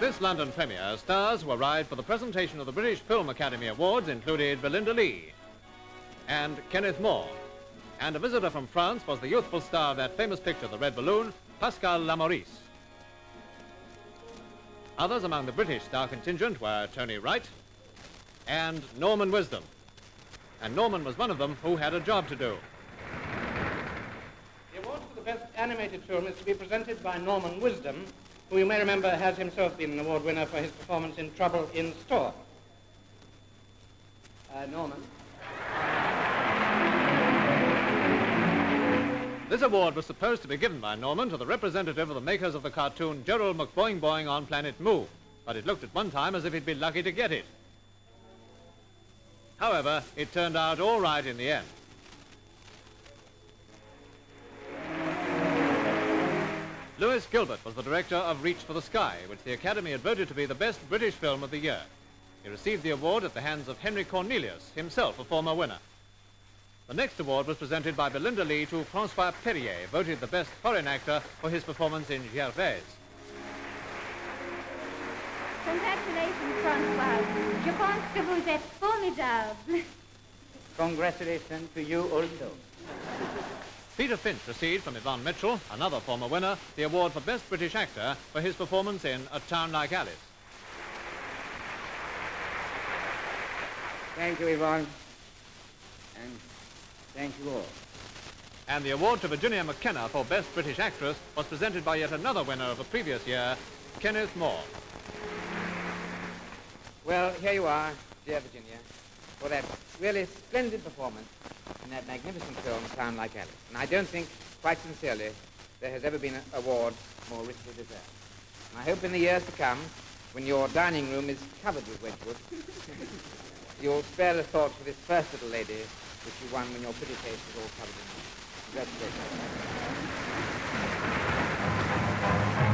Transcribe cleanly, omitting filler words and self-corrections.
This London premiere, stars who arrived for the presentation of the British Film Academy Awards included Belinda Lee and Kenneth Moore. And a visitor from France was the youthful star of that famous picture, The Red Balloon, Pascal Lamorisse. Others among the British star contingent were Tony Wright and Norman Wisdom. And Norman was one of them who had a job to do. The award for the best animated film is to be presented by Norman Wisdom, who you may remember has himself been an award winner for his performance in Trouble in Store. Norman. This award was supposed to be given by Norman to the representative of the makers of the cartoon Gerald McBoing-Boing on Planet Moo, but it looked at one time as if he'd be lucky to get it. However, it turned out all right in the end. Lewis Gilbert was the director of Reach for the Sky, which the Academy had voted to be the best British film of the year. He received the award at the hands of Henry Cornelius, himself a former winner. The next award was presented by Belinda Lee to Francois Perrier, voted the best foreign actor for his performance in Gervaise. Congratulations, Francois. Je pense que vous êtes formidable. Congratulations to you also. Peter Finch received from Yvonne Mitchell, another former winner, the award for Best British Actor for his performance in A Town Like Alice. Thank you, Yvonne. And thank you all. And the award to Virginia McKenna for Best British Actress was presented by yet another winner of the previous year, Kenneth Moore. Well, here you are, dear Virginia, for that really splendid performance in that magnificent film, Sound Like Alice. And I don't think, quite sincerely, there has ever been an award more richly deserved. And I hope in the years to come, when your dining room is covered with Wedgwood, you'll spare the thought for this first little lady which you won when your pretty face was all covered in. Congratulations.